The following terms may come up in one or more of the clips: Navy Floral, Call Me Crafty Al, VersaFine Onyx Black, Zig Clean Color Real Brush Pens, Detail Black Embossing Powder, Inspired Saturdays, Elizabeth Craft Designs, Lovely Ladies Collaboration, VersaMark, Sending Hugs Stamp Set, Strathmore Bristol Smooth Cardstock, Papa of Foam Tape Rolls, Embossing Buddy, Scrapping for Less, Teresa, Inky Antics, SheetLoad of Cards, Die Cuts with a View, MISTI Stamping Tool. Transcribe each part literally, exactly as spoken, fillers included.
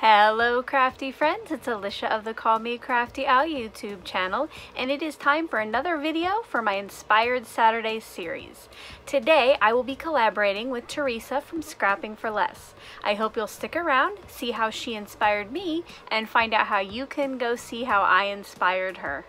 Hello crafty friends, it's Alicia of the Call Me Crafty Al YouTube channel, and it is time for another video for my Inspired Saturdays series. Today I will be collaborating with Teresa from Scrapping for Less. I hope you'll stick around, see how she inspired me, and find out how you can go see how I inspired her.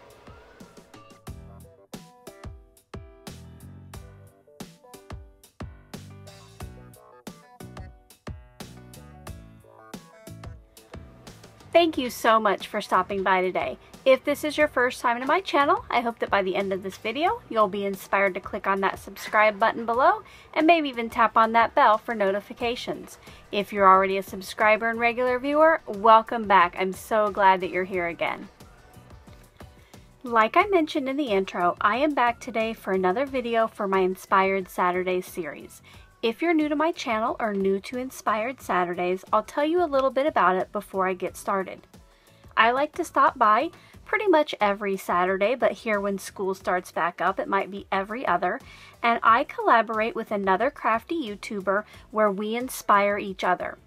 Thank you so much for stopping by today. If this is your first time to my channel, I hope that by the end of this video, you'll be inspired to click on that subscribe button below and maybe even tap on that bell for notifications. If you're already a subscriber and regular viewer, welcome back. I'm so glad that you're here again. Like I mentioned in the intro, I am back today for another video for my Inspired Saturdays series. If you're new to my channel or new to Inspired Saturdays, I'll tell you a little bit about it before I get started. I like to stop by pretty much every Saturday, but here when school starts back up, it might be every other, and I collaborate with another crafty YouTuber where we inspire each other.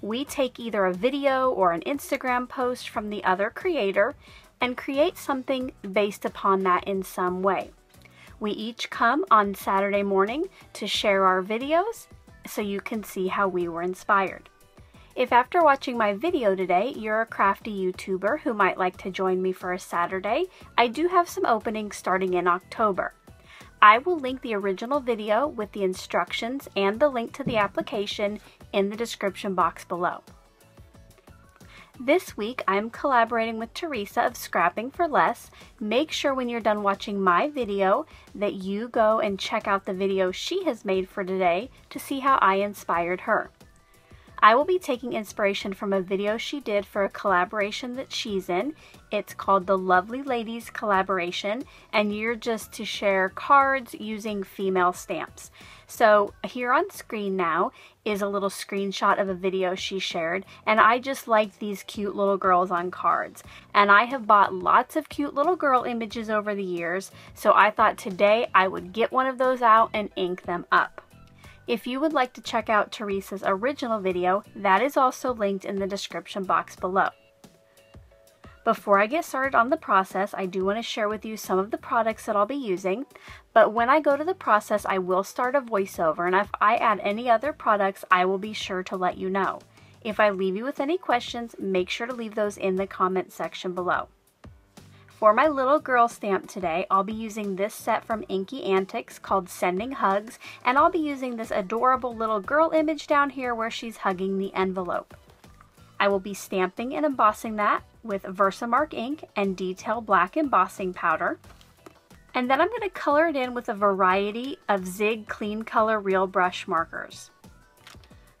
We take either a video or an Instagram post from the other creator and create something based upon that in some way. We each come on Saturday morning to share our videos so you can see how we were inspired. If after watching my video today, you're a crafty YouTuber who might like to join me for a Saturday, I do have some openings starting in October. I will link the original video with the instructions and the link to the application in the description box below. This week, I'm collaborating with Teresa of Scrapping for Less. Make sure when you're done watching my video that you go and check out the video she has made for today to see how I inspired her. I will be taking inspiration from a video she did for a collaboration that she's in. It's called the Lovely Ladies Collaboration, and you're just to share cards using female stamps. So here on screen now is a little screenshot of a video she shared, and I just liked these cute little girls on cards. And I have bought lots of cute little girl images over the years, so I thought today I would get one of those out and ink them up. If you would like to check out Teresa's original video, that is also linked in the description box below. Before I get started on the process, I do want to share with you some of the products that I'll be using, but when I go to the process, I will start a voiceover, and if I add any other products, I will be sure to let you know. If I leave you with any questions, make sure to leave those in the comment section below. For my little girl stamp today, I'll be using this set from Inky Antics called Sending Hugs, and I'll be using this adorable little girl image down here where she's hugging the envelope. I will be stamping and embossing that with VersaMark ink and Detail Black Embossing Powder. And then I'm going to color it in with a variety of Zig Clean Color Real Brush markers.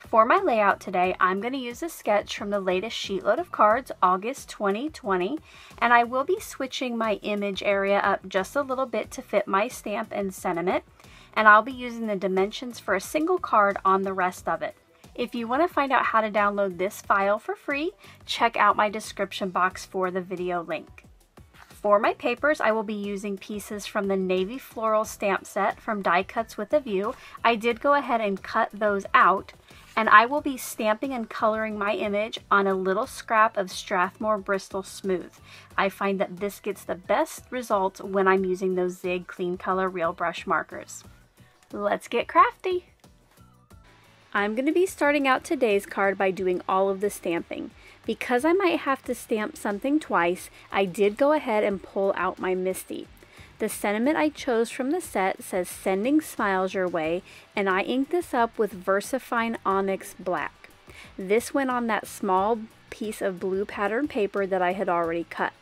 For my layout today, I'm going to use a sketch from the latest sheet load of cards, August twenty twenty, and I will be switching my image area up just a little bit to fit my stamp and sentiment, and I'll be using the dimensions for a single card on the rest of it. If you want to find out how to download this file for free, check out my description box for the video link. For my papers, I will be using pieces from the Navy Floral stamp set from Die Cuts with a View. I did go ahead and cut those out, and I will be stamping and coloring my image on a little scrap of Strathmore Bristol Smooth. I find that this gets the best results when I'm using those Zig Clean Color Real Brush markers. Let's get crafty! I'm going to be starting out today's card by doing all of the stamping. Because I might have to stamp something twice, I did go ahead and pull out my MISTI. The sentiment I chose from the set says "Sending Smiles Your Way," and I inked this up with VersaFine Onyx Black. This went on that small piece of blue pattern paper that I had already cut.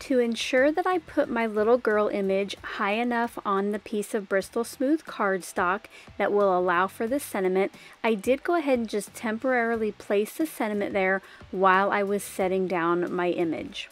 To ensure that I put my little girl image high enough on the piece of Bristol Smooth cardstock that will allow for the sentiment, I did go ahead and just temporarily place the sentiment there while I was setting down my image.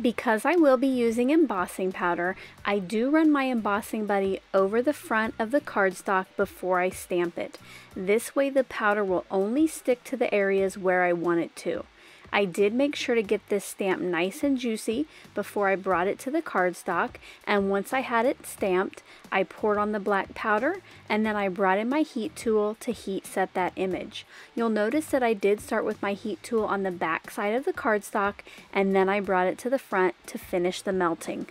Because I will be using embossing powder, I do run my embossing buddy over the front of the cardstock before I stamp it. This way the powder will only stick to the areas where I want it to. I did make sure to get this stamp nice and juicy before I brought it to the cardstock, and once I had it stamped, I poured on the black powder and then I brought in my heat tool to heat set that image. You'll notice that I did start with my heat tool on the back side of the cardstock and then I brought it to the front to finish the melting.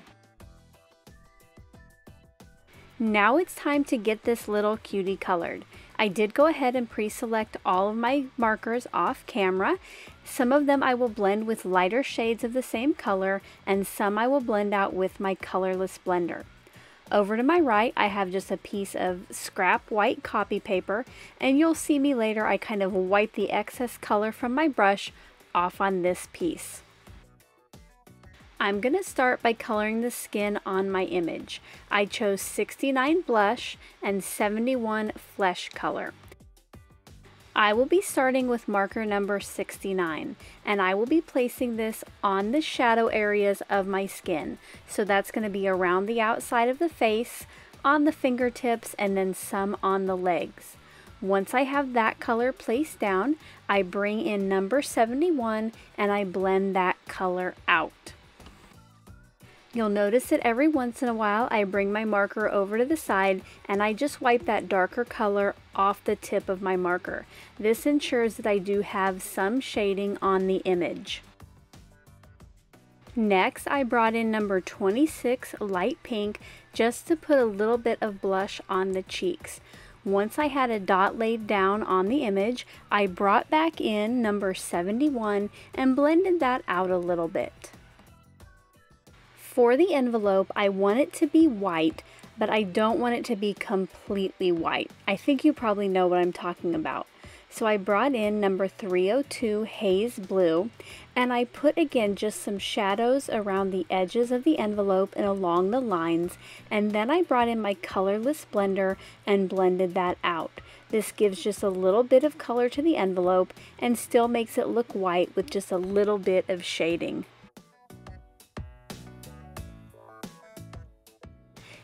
Now it's time to get this little cutie colored. I did go ahead and pre-select all of my markers off camera. Some of them I will blend with lighter shades of the same color, and some I will blend out with my colorless blender. Over to my right, I have just a piece of scrap white copy paper, and you'll see me later, I kind of wipe the excess color from my brush off on this piece. I'm going to start by coloring the skin on my image. I chose sixty-nine blush and seventy-one flesh color. I will be starting with marker number sixty-nine, and I will be placing this on the shadow areas of my skin. So that's going to be around the outside of the face, on the fingertips, and then some on the legs. Once I have that color placed down, I bring in number seventy-one and I blend that color out. You'll notice that every once in a while I bring my marker over to the side and I just wipe that darker color off the tip of my marker. This ensures that I do have some shading on the image. Next, I brought in number twenty-six light pink just to put a little bit of blush on the cheeks. Once I had a dot laid down on the image, I brought back in number seventy-one and blended that out a little bit. For the envelope, I want it to be white, but I don't want it to be completely white. I think you probably know what I'm talking about. So I brought in number three oh two Haze Blue, and I put again just some shadows around the edges of the envelope and along the lines, and then I brought in my colorless blender and blended that out. This gives just a little bit of color to the envelope and still makes it look white with just a little bit of shading.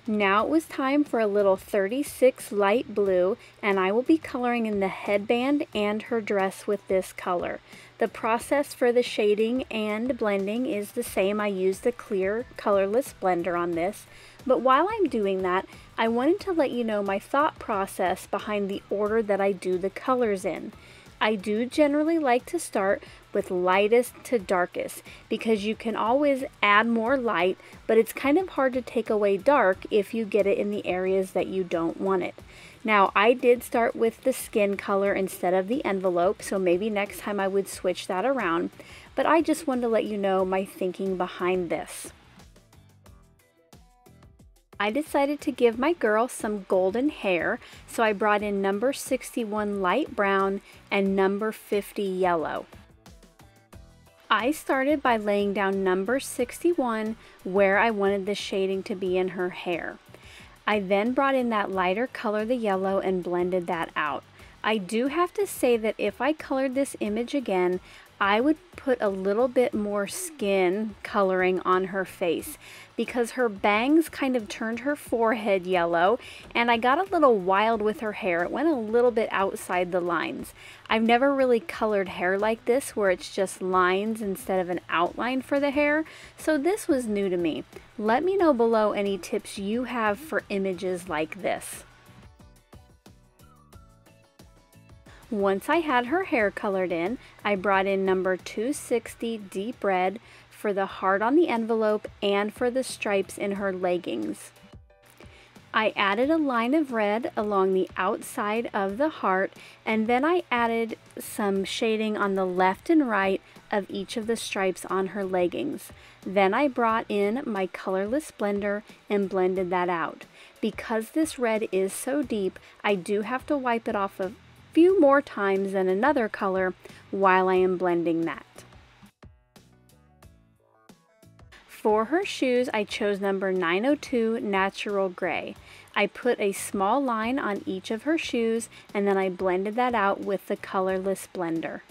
Now it was time for a little thirty-six light blue, and I will be coloring in the headband and her dress with this color. The process for the shading and blending is the same. I used the clear colorless blender on this, but while I'm doing that, I wanted to let you know my thought process behind the order that I do the colors in. I do generally like to start with lightest to darkest because you can always add more light, but it's kind of hard to take away dark if you get it in the areas that you don't want it. Now, I did start with the skin color instead of the envelope, so maybe next time I would switch that around, but I just wanted to let you know my thinking behind this. I decided to give my girl some golden hair, so I brought in number sixty-one light brown and number fifty yellow. I started by laying down number sixty-one where I wanted the shading to be in her hair. I then brought in that lighter color, the yellow, and blended that out. I do have to say that if I colored this image again, I would put a little bit more skin coloring on her face because her bangs kind of turned her forehead yellow, and I got a little wild with her hair. It went a little bit outside the lines. I've never really colored hair like this where it's just lines instead of an outline for the hair, so this was new to me. Let me know below any tips you have for images like this. Once I had her hair colored in, I brought in number two sixty deep red for the heart on the envelope and for the stripes in her leggings. I added a line of red along the outside of the heart, and then I added some shading on the left and right of each of the stripes on her leggings. Then I brought in my colorless blender and blended that out. Because this red is so deep, I do have to wipe it off of few more times than another color while I am blending that. For her shoes, I chose number nine oh two Natural Gray. I put a small line on each of her shoes and then I blended that out with the colorless blender.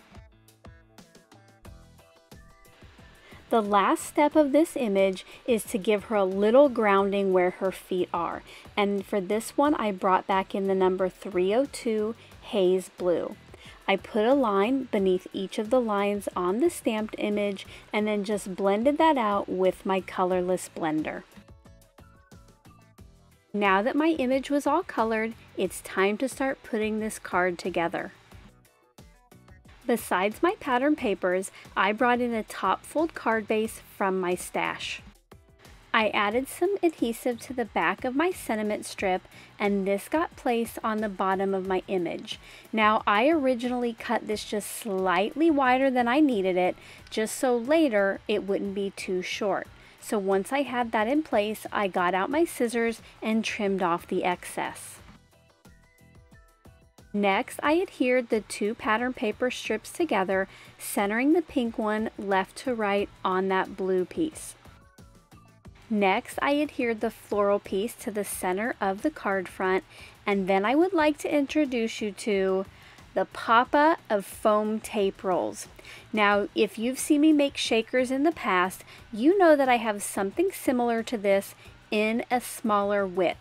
The last step of this image is to give her a little grounding where her feet are, and for this one I brought back in the number three oh two Haze Blue. I put a line beneath each of the lines on the stamped image and then just blended that out with my colorless blender. Now that my image was all colored, it's time to start putting this card together. Besides my pattern papers, I brought in a top fold card base from my stash. I added some adhesive to the back of my sentiment strip, and this got placed on the bottom of my image. Now, I originally cut this just slightly wider than I needed it, just so later it wouldn't be too short. So once I had that in place, I got out my scissors and trimmed off the excess. Next, I adhered the two pattern paper strips together, centering the pink one left to right on that blue piece. Next, I adhered the floral piece to the center of the card front, and then I would like to introduce you to the Papa of Foam Tape Rolls. Now, if you've seen me make shakers in the past, you know that I have something similar to this in a smaller width.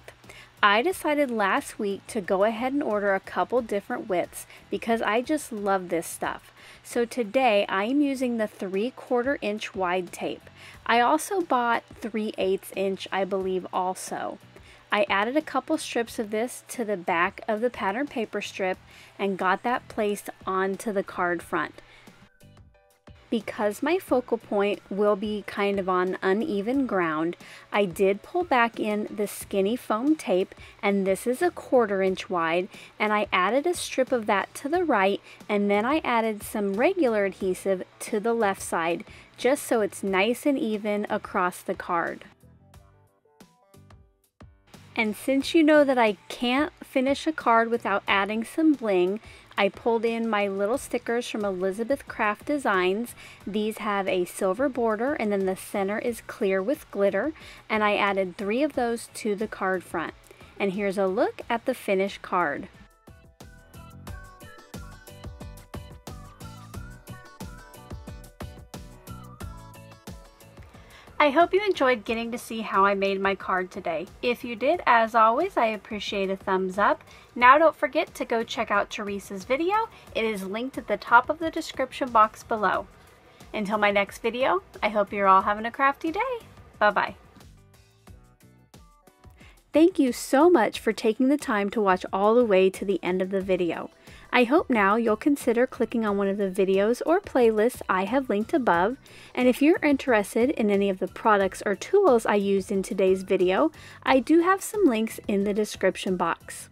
I decided last week to go ahead and order a couple different widths because I just love this stuff. So today I am using the three quarter inch wide tape. I also bought three eighths inch, I believe also. I added a couple strips of this to the back of the pattern paper strip and got that placed onto the card front. Because my focal point will be kind of on uneven ground, I did pull back in the skinny foam tape, and this is a quarter inch wide, and I added a strip of that to the right, and then I added some regular adhesive to the left side, just so it's nice and even across the card. And since you know that I can't finish a card without adding some bling, I pulled in my little stickers from Elizabeth Craft Designs. These have a silver border and then the center is clear with glitter, and I added three of those to the card front. And here's a look at the finished card. I hope you enjoyed getting to see how I made my card today. If you did, as always, I appreciate a thumbs up. Now don't forget to go check out Teresa's video. It is linked at the top of the description box below. Until my next video, I hope you're all having a crafty day. Bye-bye. Thank you so much for taking the time to watch all the way to the end of the video. I hope now you'll consider clicking on one of the videos or playlists I have linked above, and if you're interested in any of the products or tools I used in today's video, I do have some links in the description box.